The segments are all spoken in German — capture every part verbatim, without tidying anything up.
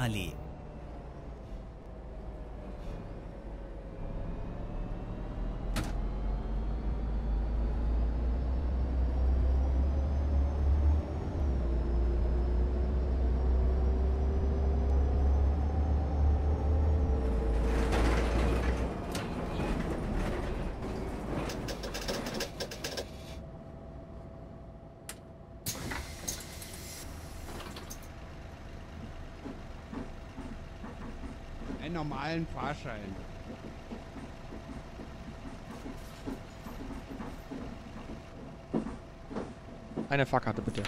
Clayallee. Normalen Fahrschein. Eine Fahrkarte bitte.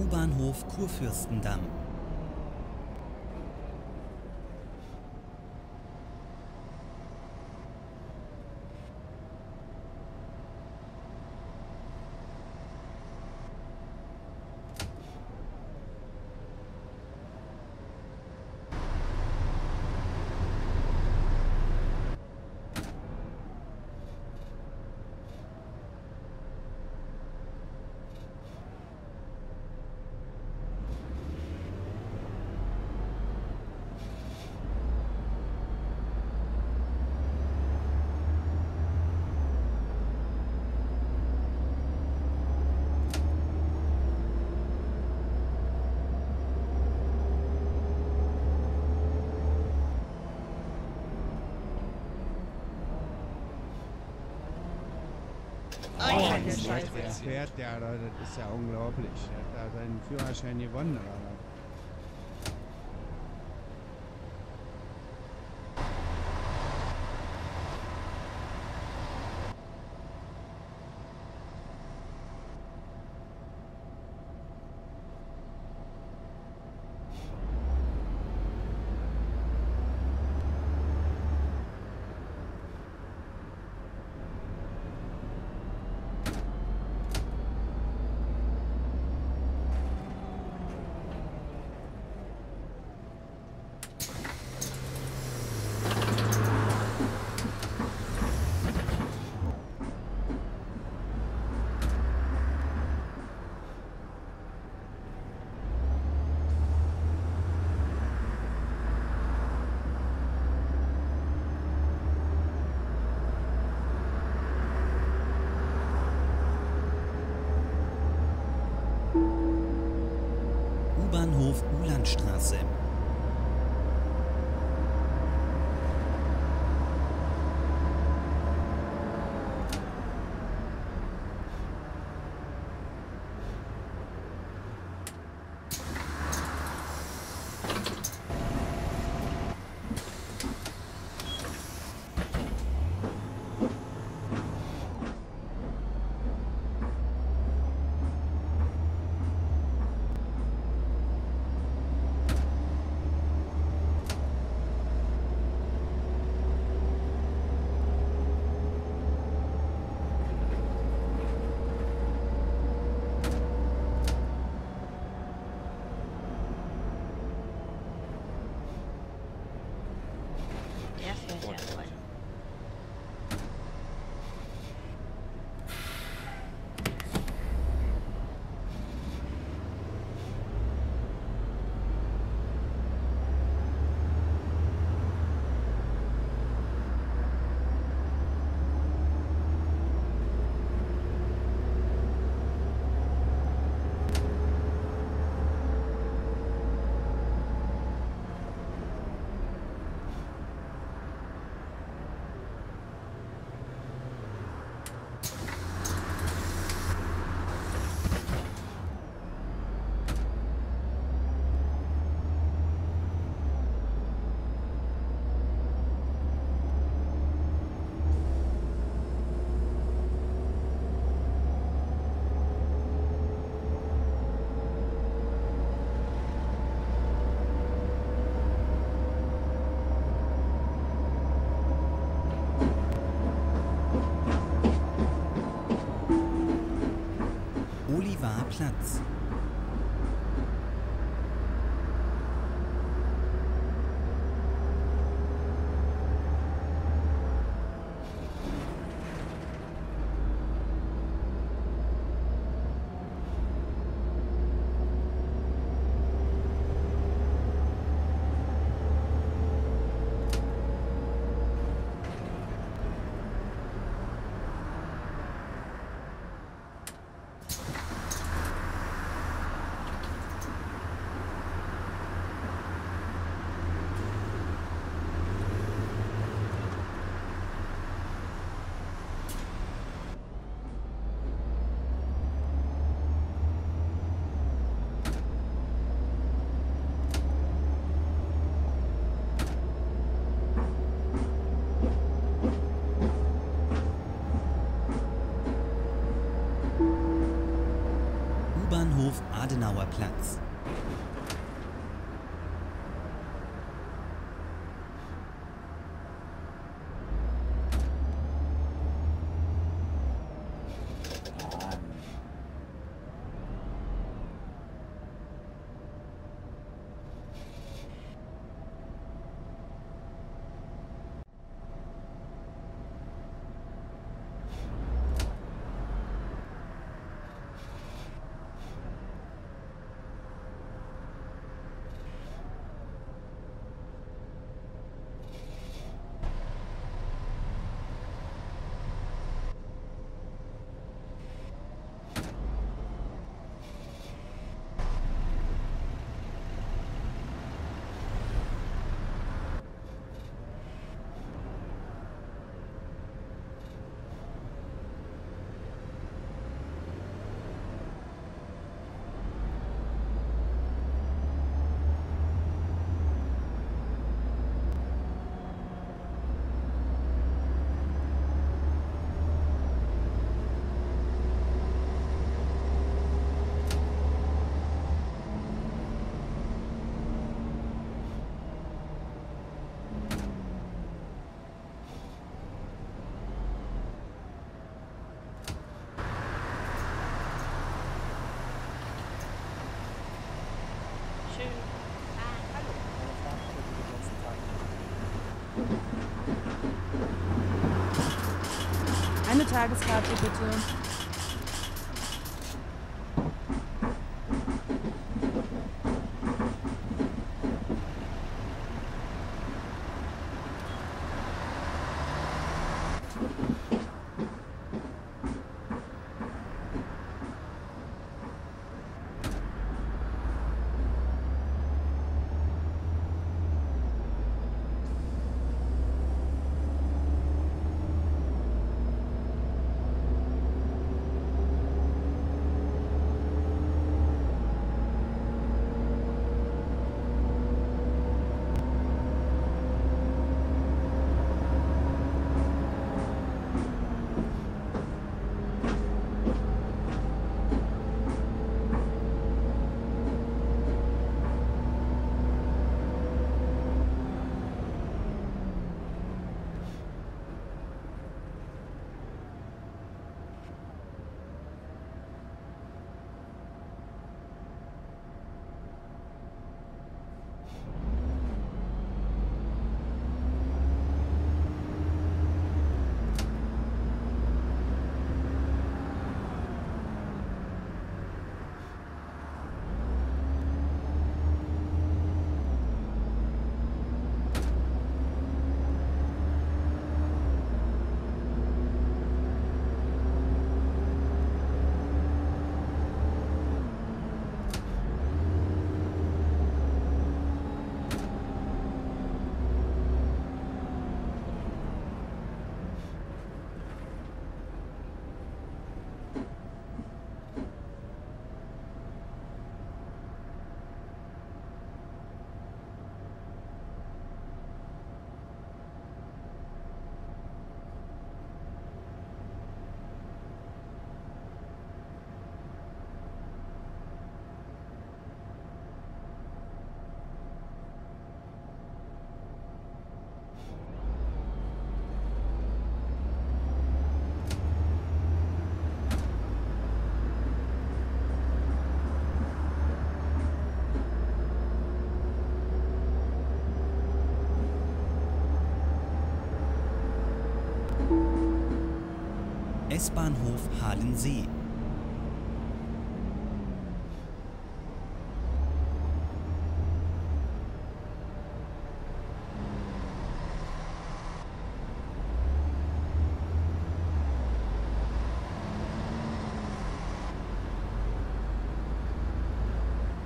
U-Bahnhof Kurfürstendamm. Das fährt der, das ist ja unglaublich. Er hat da seinen Führerschein gewonnen. Bahnhof Straße. Marktplatz. U-Bahnhof Adenauer Platz. Eine Tageskarte bitte. S-Bahnhof Halensee.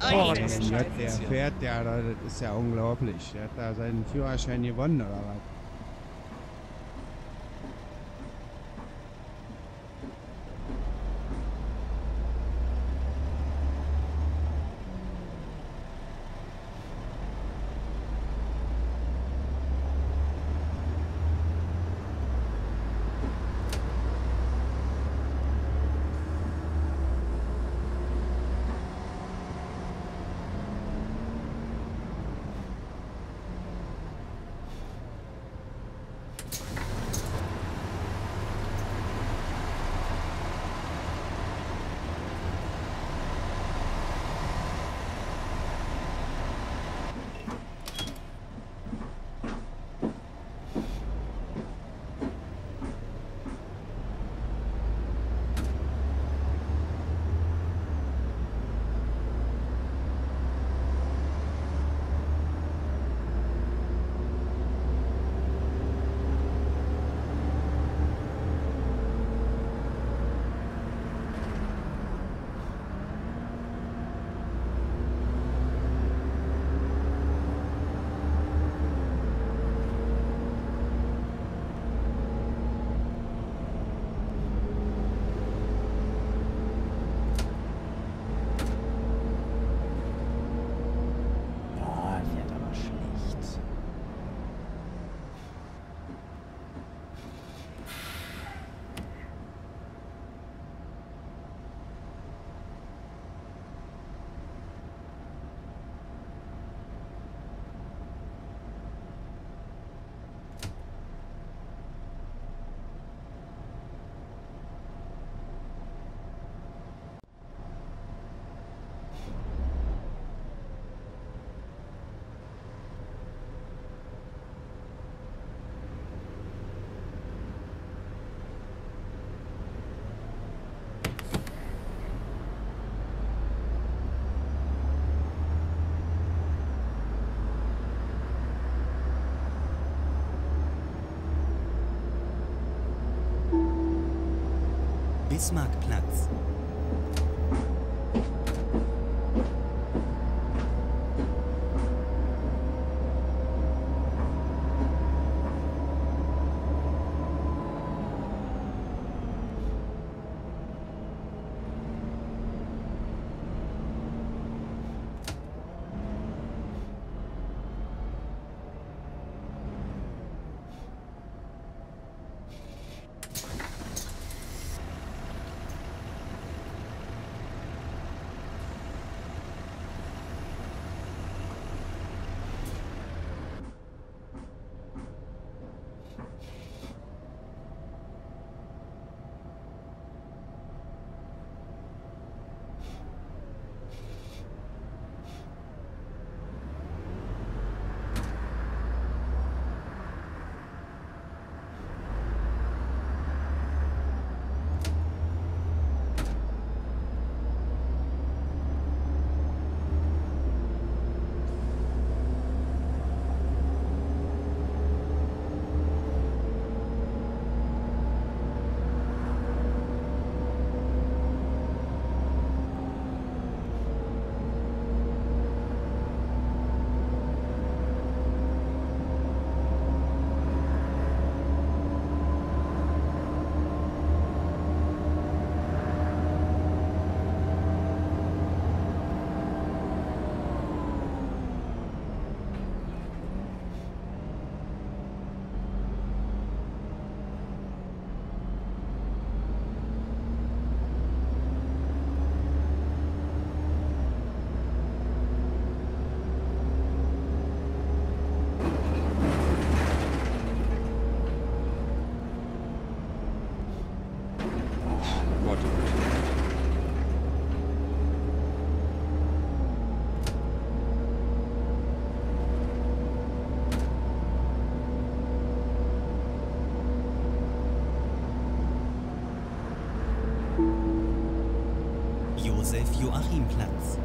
Oh, das ist nett, der fährt ja, das ist ja unglaublich. Der hat da seinen Führerschein gewonnen, oder was? Marktplatz. Josef-Joachim-Platz.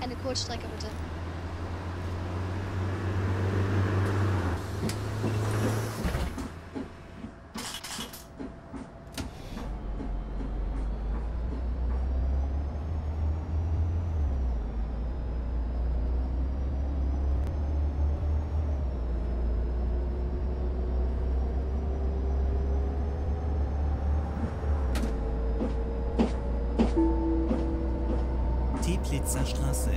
Eine Kurzstrecke bitte. Straße.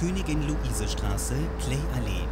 Königin Luise Straße, Clayallee.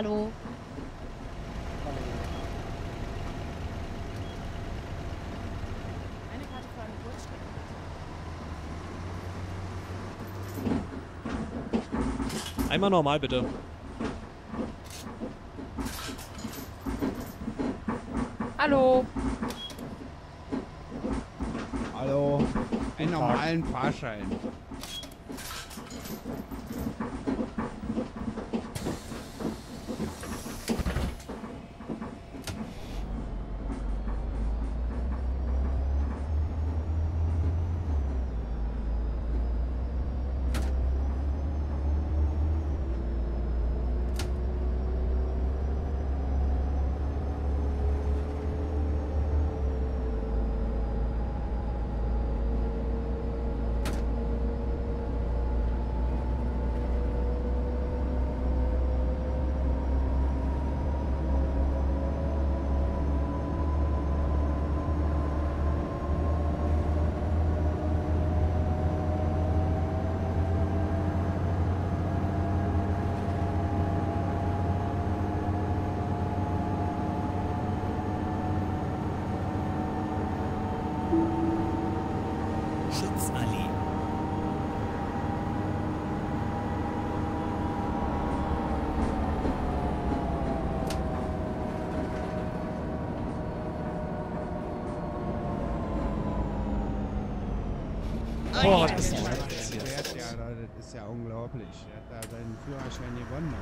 Hallo. Einmal normal, bitte. Hallo. Hallo. Einen normalen Fahrschein. Boah, das ist ja, das ist ja unglaublich. Er hat da seinen Führerschein gewonnen.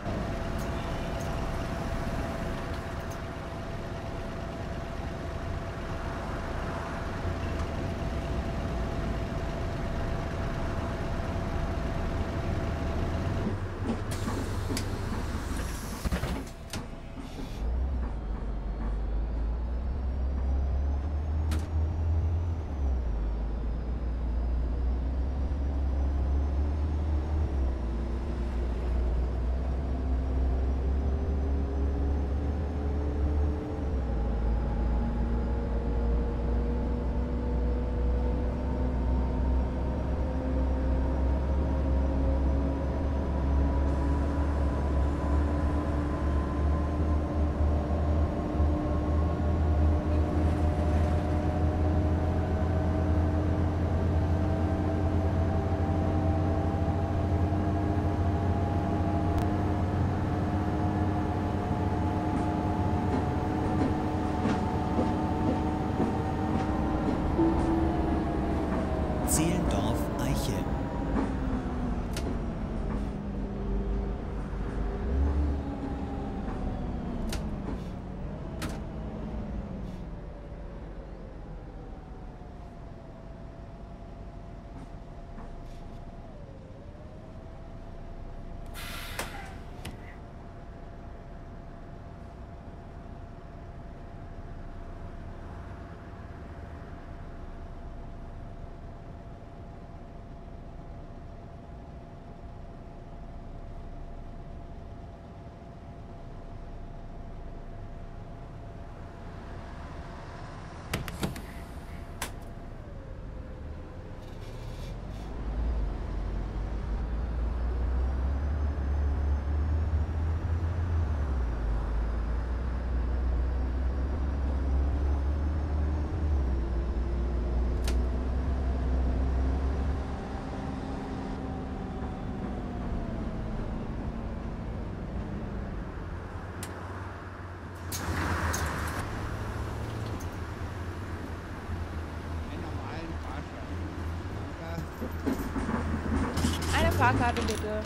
Fahrkarte bitte.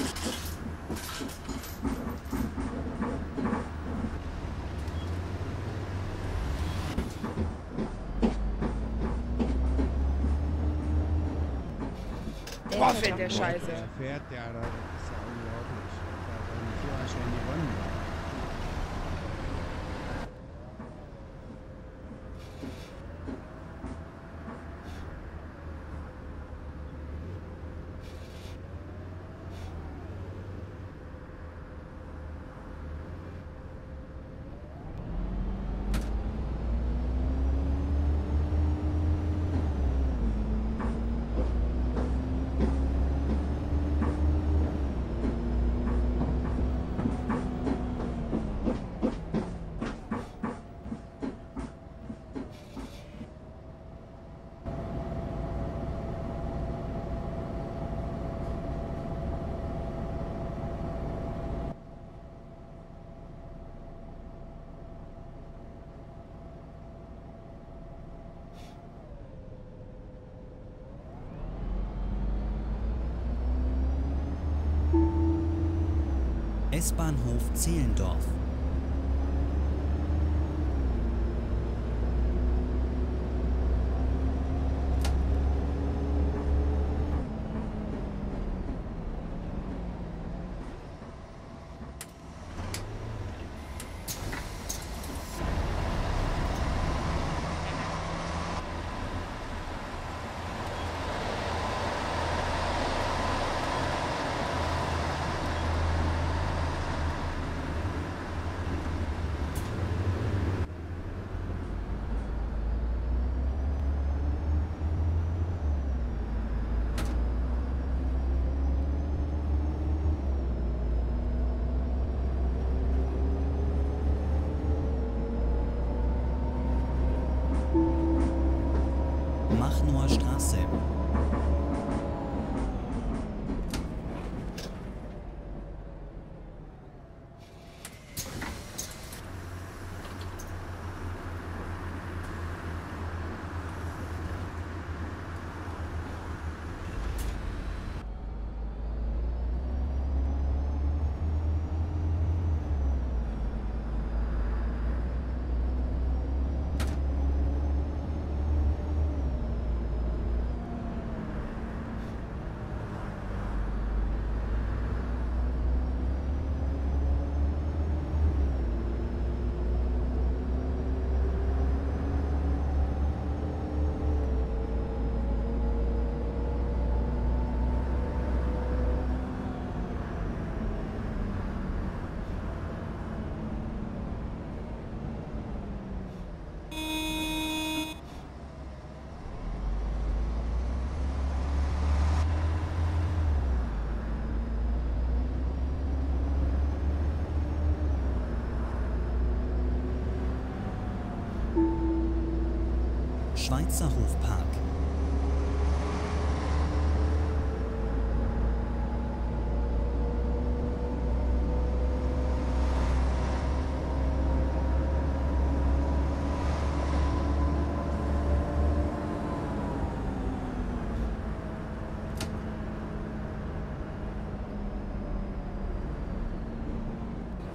Boah, fährt der Scheiße. Fährt der, das ist ja unglaublich. Da hat seinen Führerschein gewonnen. S-Bahnhof Zehlendorf. Straße.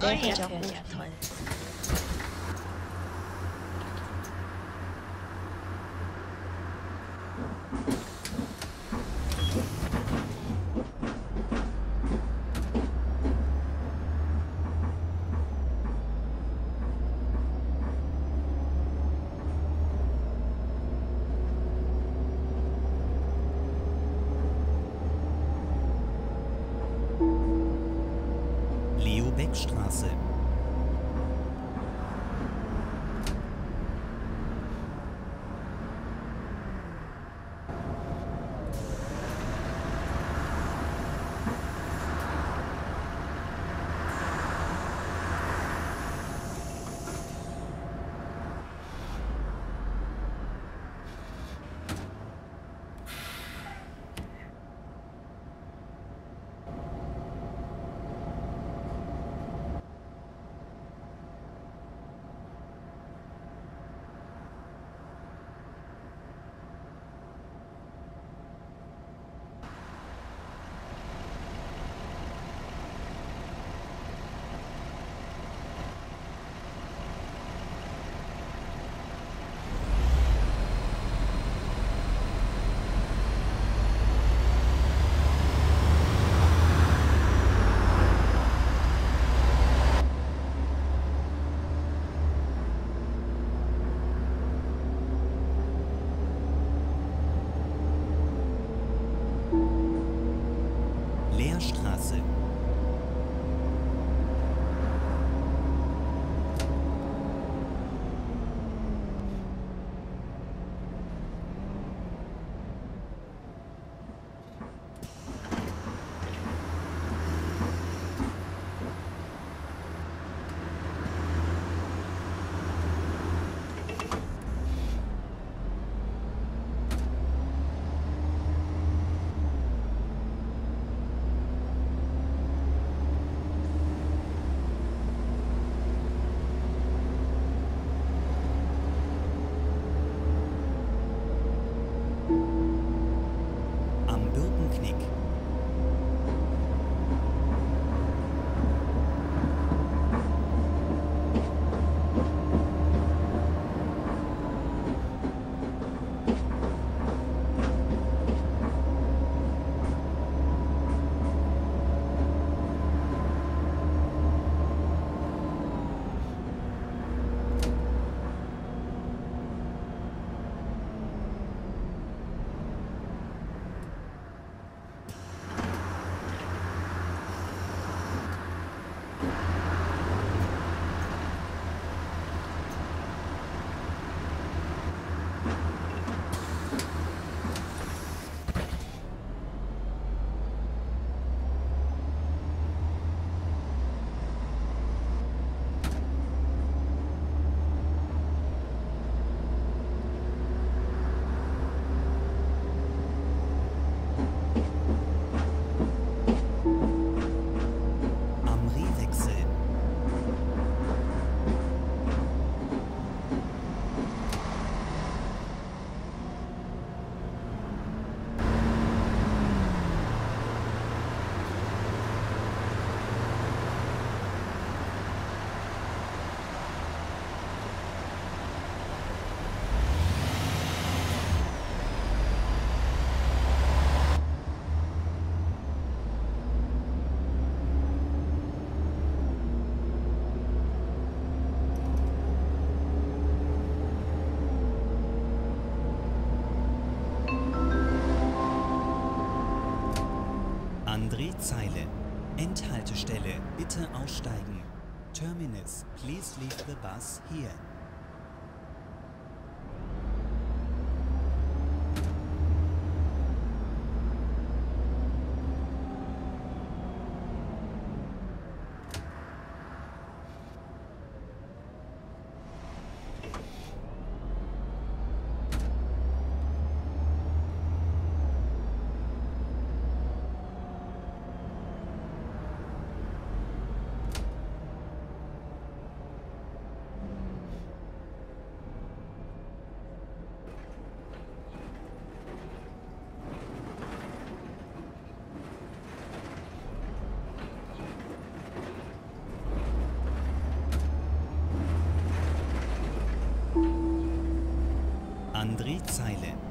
Weizerhofpark. Der geht auch gut. Beckstraße. Zeile. Endhaltestelle, bitte aussteigen. Terminus, please leave the bus here. André Zeile.